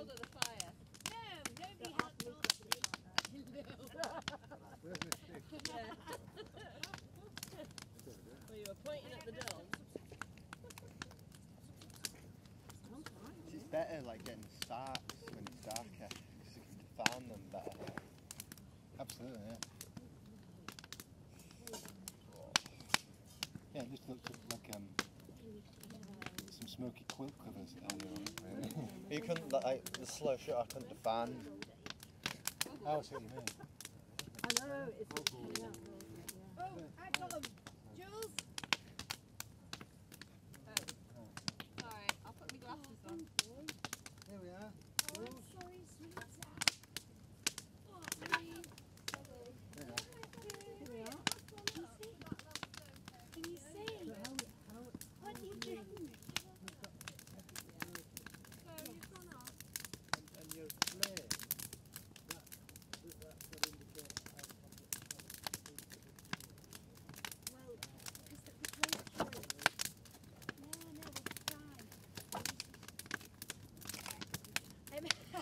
over the fire. No, don't be helpful. Well, you were pointing at the dogs. It's better like getting starts when it's darker, because you can define them better. Absolutely, yeah. Yeah, it just looked like some smoky quilt covers earlier on, really. You couldn't, like, the slow shot, I couldn't define. Oh, I see what you mean. I know, it's coming up. Oh, I got them. Jules? Oh. Alright, I'll put my glasses on. Here we are. Oh, I'm sorry, sweetheart. Oh, please. Here we are. Can you see? What are you doing? So you've gone off. And you're playing. That would indicate how complicated. Well, because that was very true. No, it's fine. Oh, you do that all the time. I miss those.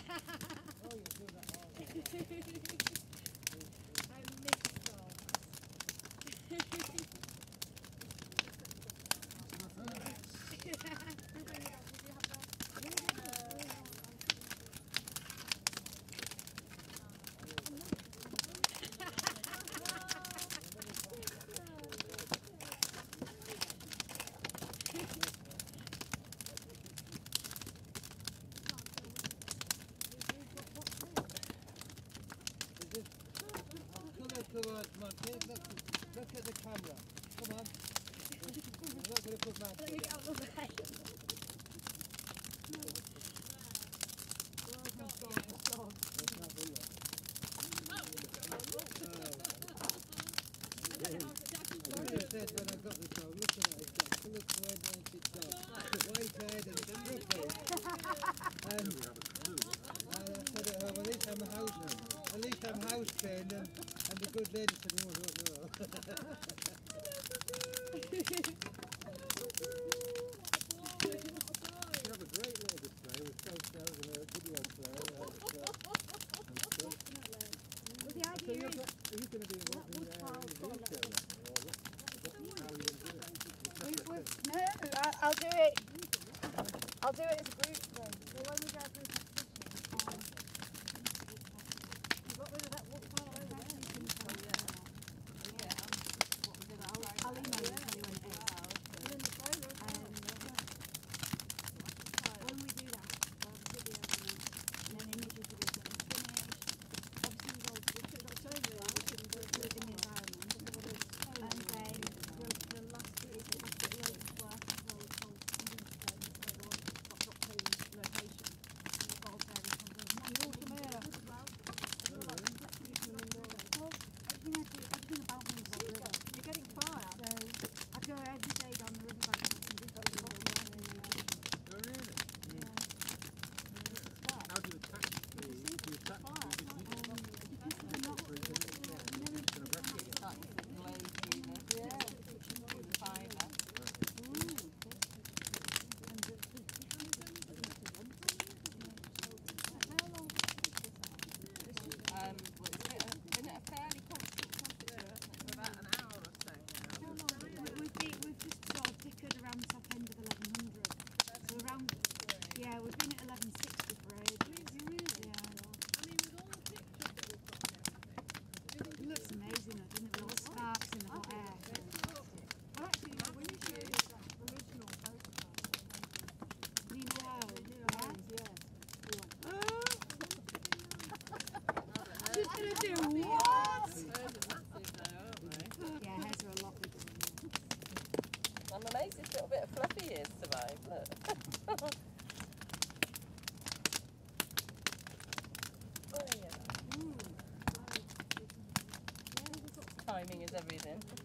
Look at the camera. Come on. I'm not going to put my... Let me get out of the way. When I got the dog, looking at his dog, full of coordinated dogs, white-eyed and crooked. I said at home, at least I'm house trained, and the good lady said, oh, no. You have a great lady today with photos and a video player. So you're going to be involved in the video. I'll do it. I'll do it as a group thing. So when we go through the competition, you got rid of that walk file over there. Yeah. I'll email you anyway. When we do that, we'll have a video and then images of it when it's finished. Obviously, we should do the environment. Timing is everything.